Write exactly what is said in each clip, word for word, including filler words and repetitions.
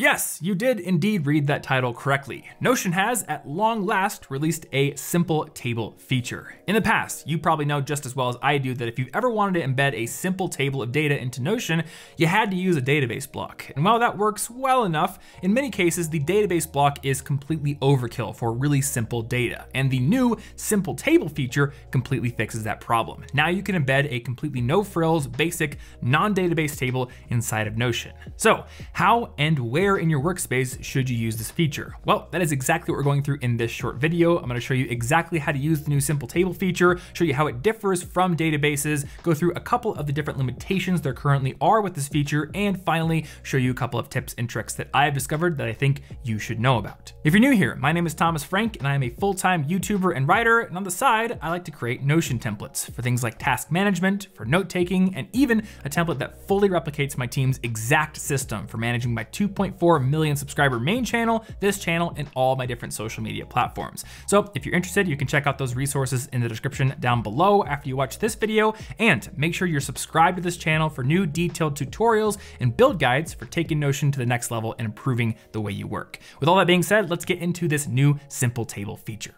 Yes, you did indeed read that title correctly. Notion has, at long last, released a simple table feature. In the past, you probably know just as well as I do that if you ever wanted to embed a simple table of data into Notion, you had to use a database block. And while that works well enough, in many cases, the database block is completely overkill for really simple data. And the new simple table feature completely fixes that problem. Now you can embed a completely no-frills, basic, non-database table inside of Notion. So how and where in your workspace should you use this feature? Well, that is exactly what we're going through in this short video. I'm gonna show you exactly how to use the new simple table feature, show you how it differs from databases, go through a couple of the different limitations there currently are with this feature, and finally show you a couple of tips and tricks that I've discovered that I think you should know about. If you're new here, my name is Thomas Frank and I am a full-time YouTuber and writer, and on the side, I like to create Notion templates for things like task management, for note-taking, and even a template that fully replicates my team's exact system for managing my two point four million subscriber main channel, this channel, and all my different social media platforms. So if you're interested, you can check out those resources in the description down below after you watch this video, and make sure you're subscribed to this channel for new detailed tutorials and build guides for taking Notion to the next level and improving the way you work. With all that being said, let's get into this new simple table feature.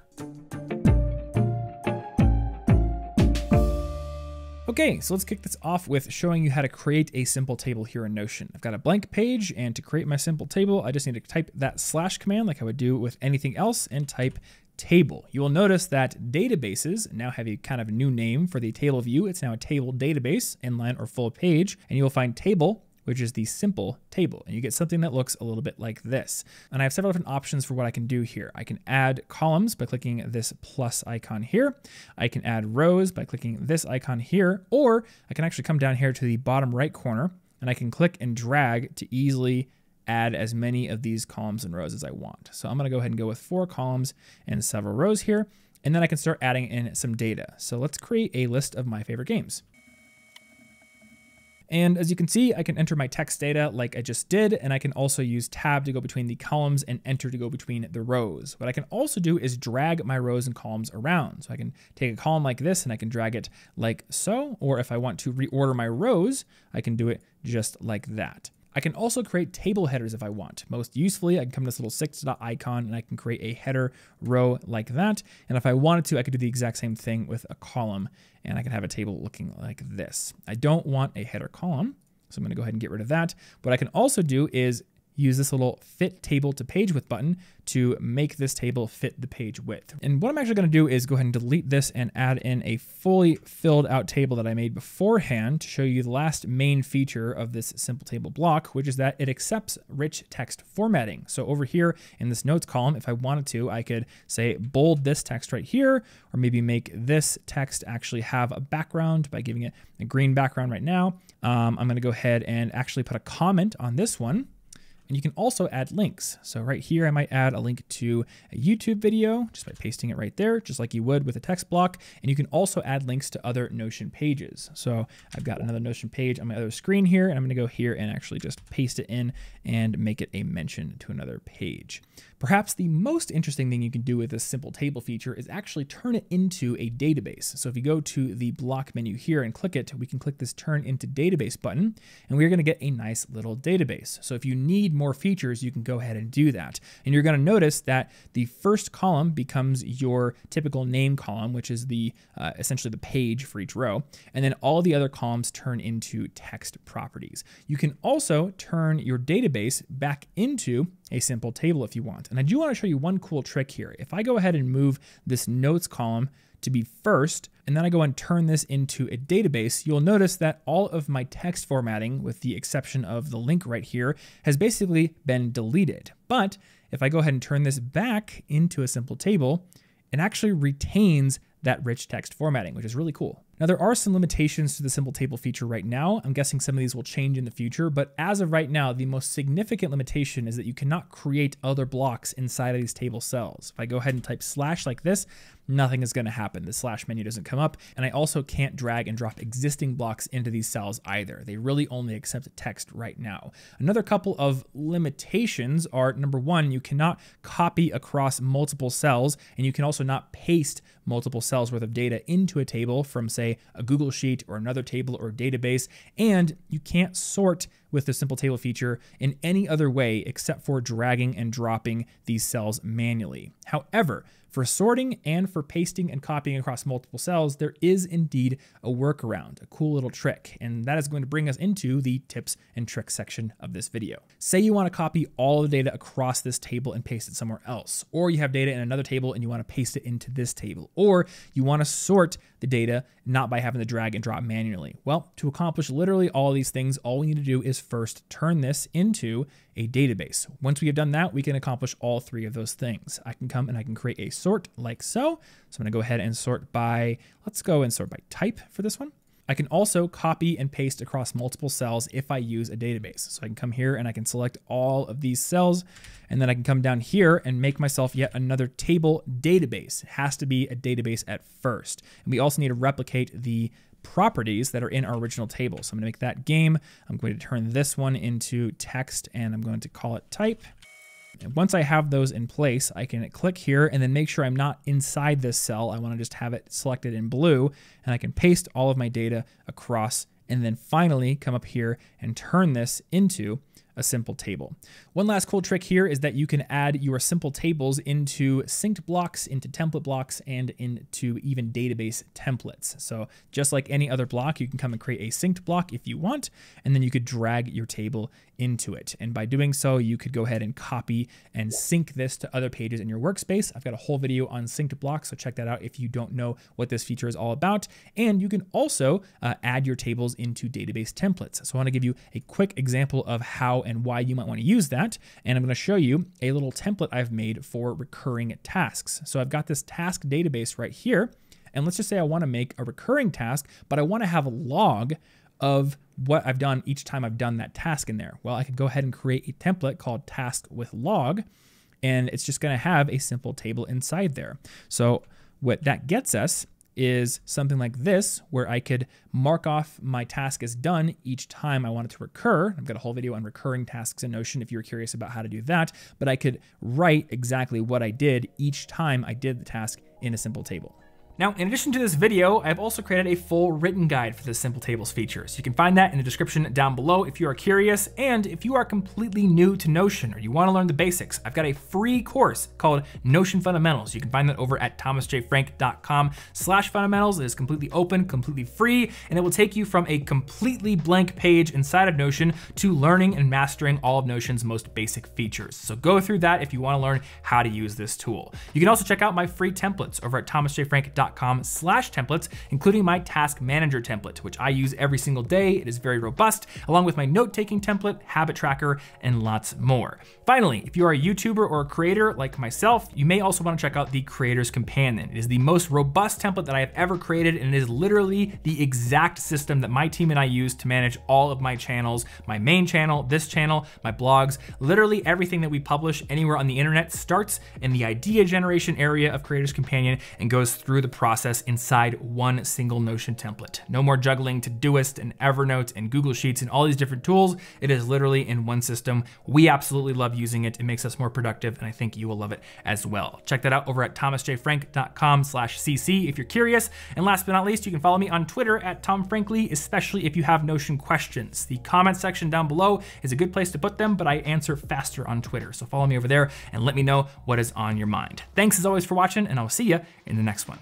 Okay, so let's kick this off with showing you how to create a simple table here in Notion. I've got a blank page, and to create my simple table, I just need to type that slash command like I would do with anything else and type table. You will notice that databases now have a kind of new name for the table view. It's now a table database, inline or full page, and you will find table, which is the simple table. And you get something that looks a little bit like this. And I have several different options for what I can do here. I can add columns by clicking this plus icon here. I can add rows by clicking this icon here, or I can actually come down here to the bottom right corner and I can click and drag to easily add as many of these columns and rows as I want. So I'm gonna go ahead and go with four columns and several rows here. And then I can start adding in some data. So let's create a list of my favorite games. And as you can see, I can enter my text data like I just did, and I can also use tab to go between the columns and enter to go between the rows. What I can also do is drag my rows and columns around. So I can take a column like this and I can drag it like so, or if I want to reorder my rows, I can do it just like that. I can also create table headers if I want. Most usefully, I can come to this little six dot icon and I can create a header row like that. And if I wanted to, I could do the exact same thing with a column and I can have a table looking like this. I don't want a header column, so I'm gonna go ahead and get rid of that. What I can also do is use this little fit table to page width button to make this table fit the page width. And what I'm actually gonna do is go ahead and delete this and add in a fully filled out table that I made beforehand to show you the last main feature of this simple table block, which is that it accepts rich text formatting. So over here in this notes column, if I wanted to, I could say bold this text right here, or maybe make this text actually have a background by giving it a green background right now. Um, I'm gonna go ahead and actually put a comment on this one. And you can also add links. So right here, I might add a link to a YouTube video just by pasting it right there, just like you would with a text block. And you can also add links to other Notion pages. So I've got another Notion page on my other screen here, and I'm gonna go here and actually just paste it in and make it a mention to another page. Perhaps the most interesting thing you can do with this simple table feature is actually turn it into a database. So if you go to the block menu here and click it, we can click this turn into database button, and we're gonna get a nice little database. So if you need more features, you can go ahead and do that. And you're going to notice that the first column becomes your typical name column, which is the uh, essentially the page for each row. And then all the other columns turn into text properties. You can also turn your database back into a simple table if you want. And I do want to show you one cool trick here. If I go ahead and move this notes column to be first, and then I go and turn this into a database, you'll notice that all of my text formatting, with the exception of the link right here, has basically been deleted. But if I go ahead and turn this back into a simple table, it actually retains that rich text formatting, which is really cool. Now, there are some limitations to the simple table feature right now. I'm guessing some of these will change in the future, but as of right now, the most significant limitation is that you cannot create other blocks inside of these table cells. If I go ahead and type slash like this, nothing is gonna happen. The slash menu doesn't come up, and I also can't drag and drop existing blocks into these cells either. They really only accept text right now. Another couple of limitations are, number one, you cannot copy across multiple cells, and you can also not paste multiple cells worth of data into a table from, say, say a Google Sheet or another table or database, and you can't sort with the simple table feature in any other way except for dragging and dropping these cells manually. However, for sorting and for pasting and copying across multiple cells, there is indeed a workaround, a cool little trick, and that is going to bring us into the tips and tricks section of this video. Say you want to copy all the data across this table and paste it somewhere else, or you have data in another table and you want to paste it into this table, or you want to sort the data not by having to drag and drop manually. Well, to accomplish literally all of these things, all we need to do is first turn this into a database. Once we have done that, we can accomplish all three of those things. I can come and I can create a sort like so. So I'm gonna go ahead and sort by, let's go and sort by type for this one. I can also copy and paste across multiple cells if I use a database. So I can come here and I can select all of these cells, and then I can come down here and make myself yet another table database. It has to be a database at first. And we also need to replicate the properties that are in our original table. So I'm gonna make that game. I'm going to turn this one into text and I'm going to call it type. And once I have those in place, I can click here and then make sure I'm not inside this cell. I wanna just have it selected in blue, and I can paste all of my data across, and then finally come up here and turn this into a simple table. One last cool trick here is that you can add your simple tables into synced blocks, into template blocks, and into even database templates. So just like any other block, you can come and create a synced block if you want, and then you could drag your table into it. And by doing so, you could go ahead and copy and sync this to other pages in your workspace. I've got a whole video on synced blocks, so check that out if you don't know what this feature is all about. And you can also uh, add your tables into database templates. So I want to give you a quick example of how and why you might want to use that. And I'm going to show you a little template I've made for recurring tasks. So I've got this task database right here. And let's just say I want to make a recurring task, but I want to have a log of what I've done each time I've done that task in there. Well, I could go ahead and create a template called task with log, and it's just going to have a simple table inside there. So what that gets us is something like this, where I could mark off my task as done each time I wanted to recur. I've got a whole video on recurring tasks in Notion if you're curious about how to do that, but I could write exactly what I did each time I did the task in a simple table. Now, in addition to this video, I've also created a full written guide for the simple tables feature. So you can find that in the description down below if you are curious. And if you are completely new to Notion or you want to learn the basics, I've got a free course called Notion Fundamentals. You can find that over at thomasjfrank dot com slash fundamentals. It is completely open, completely free, and it will take you from a completely blank page inside of Notion to learning and mastering all of Notion's most basic features. So go through that if you want to learn how to use this tool. You can also check out my free templates over at thomasjfrank dot com slash templates, including my task manager template, which I use every single day. It is very robust, along with my note-taking template, habit tracker, and lots more. Finally, if you are a YouTuber or a creator like myself, you may also want to check out the Creator's Companion. It is the most robust template that I have ever created, and it is literally the exact system that my team and I use to manage all of my channels, my main channel, this channel, my blogs. Literally everything that we publish anywhere on the internet starts in the idea generation area of Creator's Companion and goes through the process inside one single Notion template. No more juggling Todoist and Evernote and Google Sheets and all these different tools. It is literally in one system. We absolutely love using it. It makes us more productive, and I think you will love it as well. Check that out over at thomasjfrank dot com slash c c if you're curious. And last but not least, you can follow me on Twitter at TomFrankly, especially if you have Notion questions. The comment section down below is a good place to put them, but I answer faster on Twitter. So follow me over there and let me know what is on your mind. Thanks as always for watching, and I'll see you in the next one.